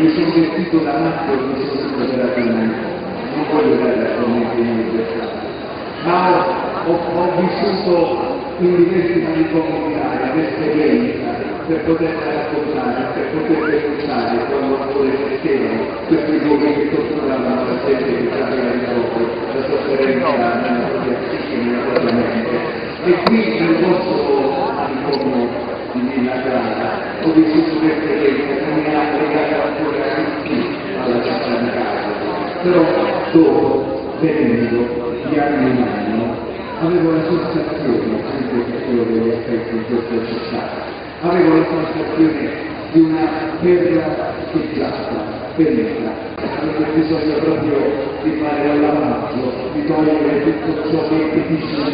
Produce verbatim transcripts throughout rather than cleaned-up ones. mi sono sentito tanto e mi sono superato molto, non voglio dare attualmente in libertà, ma ho, ho vissuto in diversi manicomi l'esperienza per poterla raccontare, per poter denunciare quando volete temere questi luoghi che torturavano la gente che sapeva il popolo, la sofferenza nella propria psiche, nella propria mente. E qui nel vostro manicomo di Villa Grata ho vissuto un'esperienza che mi ha legato ancora tutti alla città di Cagliari. Però dopo, venendo di anno in anno, avevo la sensazione, anche per quello che ho detto in questa città, avevo la sensazione di una terra che piazza, ferita. Avevo bisogno proprio di fare all'ammazzo, di togliere tutto ciò che è difficile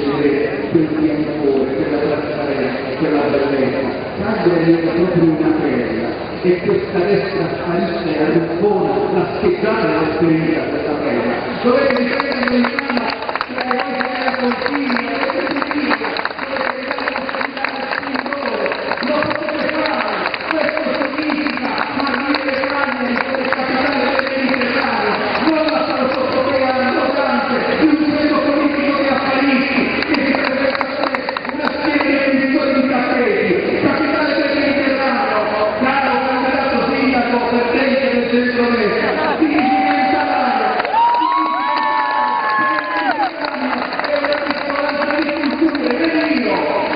per il amore, per la trasparenza, per la bellezza. Cagliari era proprio una terra. E questa destra sparita era un buona, la spettacolo della esperienza della terra. Dovete vedere in mano, tra le vostre continue, le vostre continue, dovete dare un loro, lo potete fare, questo significa mantenere le mani e capitale del Mediterraneo, non lasciare sottopera la notante, il suo politico di affaristi, che si presenta come una serie di edizioni di tappeti, capitale del Mediterraneo, caro sindaco pertente del centro-destra, di Italia, di Italia,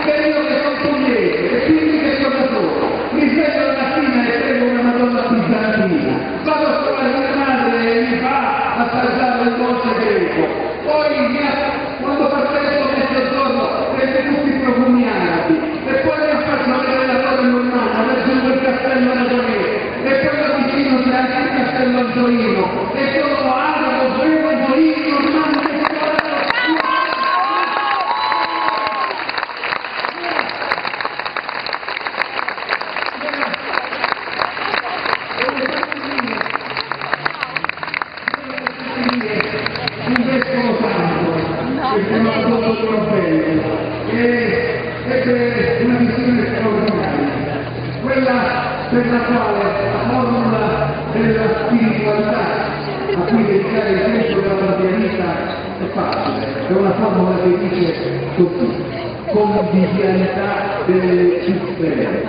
per una culture, per io, per io che sono pugliese, e quindi che cosa sono? Mi sveglio la mattina e prego una Madonna bizantina, vado a trovare mia madre e mi fa a saltare il dolce greco, poi mi ha, quando partendo mezzogiorno, prende tutti i profumi arabi, e poi mi faccio vedere la torre normale, raggiungo il castello aragonese, e poi la vicino c'è anche il castello Angiolino, e sono arabo, greco, angiolino, normale, che si parla di un vescovo santo, che si chiama Apostolo Orfello, che ebbe una missione straordinaria, quella per la quale la formula della spiritualità a cui dedicare il tempo della propria vita è facile, è una formula che dice così, convivialità delle differenze,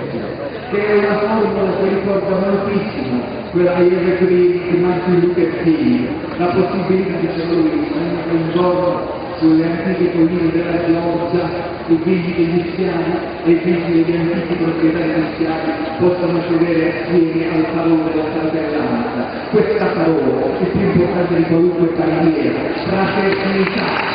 che è una formula che ricorda moltissimo quella di Evergreen, di Martin Luther King, la possibilità di cellulare un giorno sulle antiche colline della Georgia, i figli degli schiavi e i figli degli antichi proprietari degli schiavi possano sedere assieme al parole della fratellanza. Questa parola è più importante di qualunque parliera, fraternità.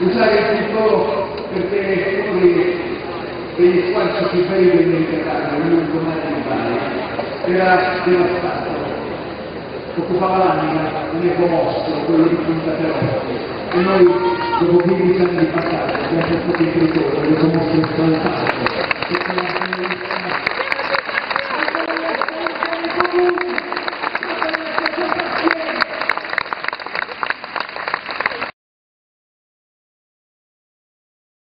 Usare il titolo perché e il quarto superiore del Mediterraneo, lungo mare di Bari, era devastato. Occupava l'anima, un ecomostro, quello di Punta Perotti, e noi, dopo quindici anni di battaglia, abbiamo portato il territorio, l'ecomostro fantastico.